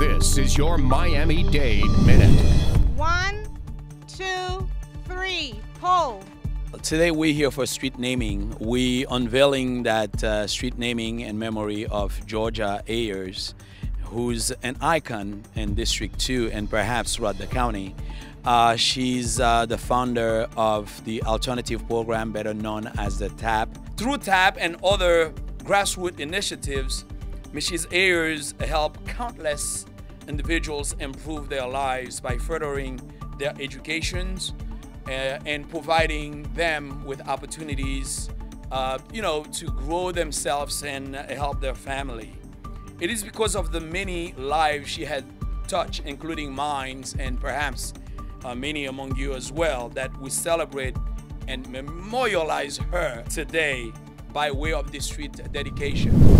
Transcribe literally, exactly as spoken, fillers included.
This is your Miami-Dade Minute. One, two, three, pull. Today we're here for street naming. We're unveiling that uh, street naming in memory of Georgia Ayers, who's an icon in District two and perhaps throughout the county. Uh, she's uh, the founder of the alternative program better known as the TAP. Through TAP and other grassroots initiatives, Missus Ayers helped countless individuals improve their lives by furthering their educations uh, and providing them with opportunities uh, you know, to grow themselves and help their family. It is because of the many lives she had touched, including mine and perhaps uh, many among you as well, that we celebrate and memorialize her today by way of this street dedication.